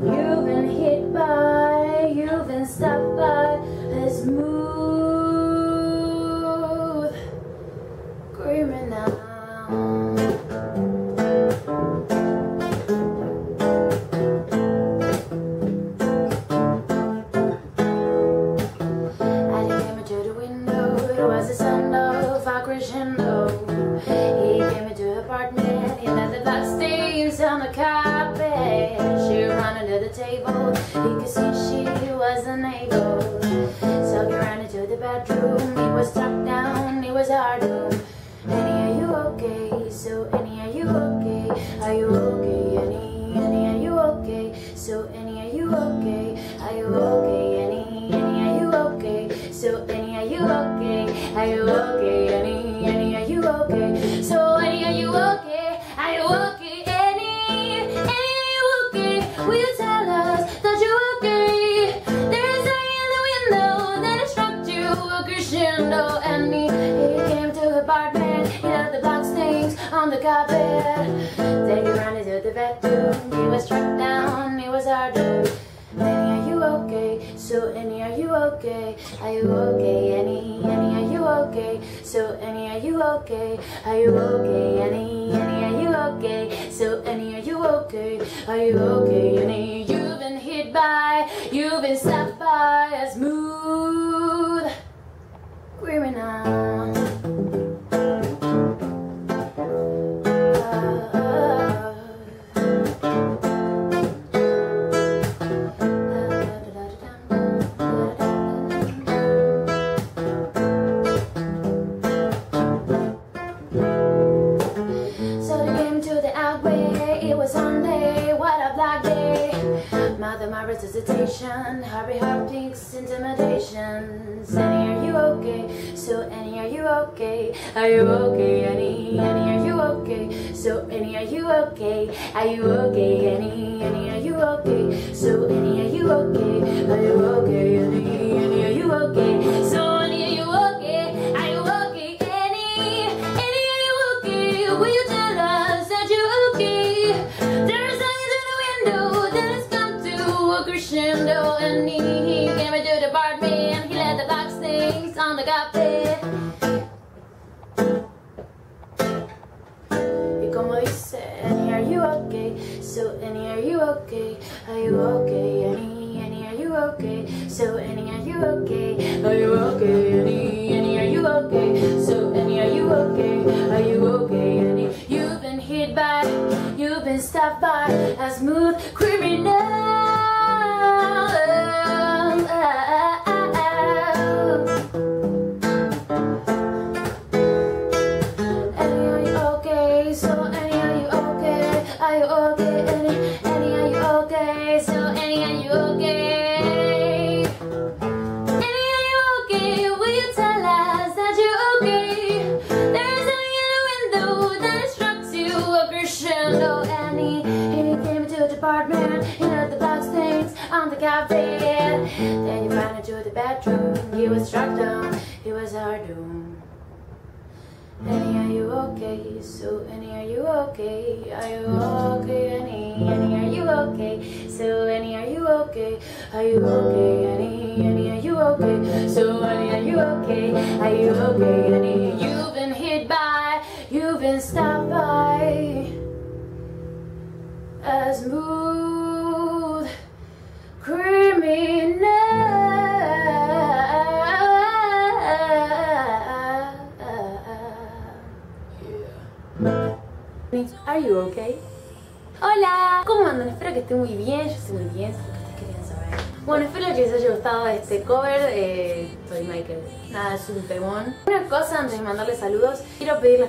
You've been hit by, you've been stopped by a smooth criminal.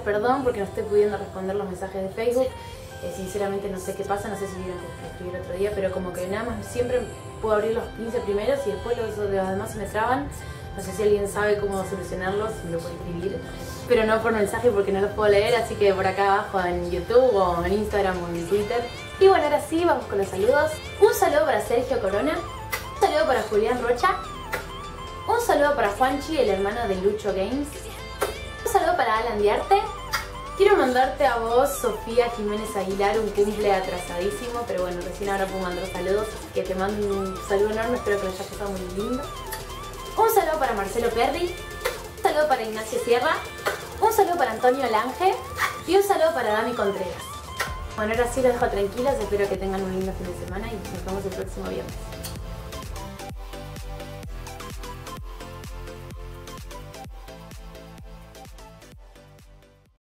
Perdón porque no estoy pudiendo responder los mensajes de Facebook. Sinceramente no sé qué pasa, no sé si vieron que escribí el otro día, pero como que nada más siempre puedo abrir los 15 primeros y después los demás se me traban. No sé si alguien sabe cómo solucionarlos, si me lo puede escribir. Pero no por mensaje porque no los puedo leer, así que por acá abajo en YouTube o en Instagram o en Twitter. Y bueno, ahora sí, vamos con los saludos. Un saludo para Sergio Corona, un saludo para Julián Rocha, un saludo para Juanchi, el hermano de Lucho Games, un saludo para Alan Diarte, Quiero mandarte a vos, Sofía Jiménez Aguilar, un cumple atrasadísimo, pero bueno, recién ahora puedo mandar saludos, así que te mando un saludo enorme, espero que lo hayas pasado muy lindo. Un saludo para Marcelo Perry, un saludo para Ignacio Sierra, un saludo para Antonio Lange y un saludo para Dami Contreras. Bueno, ahora sí los dejo tranquilos, espero que tengan un lindo fin de semana y nos vemos el próximo viernes.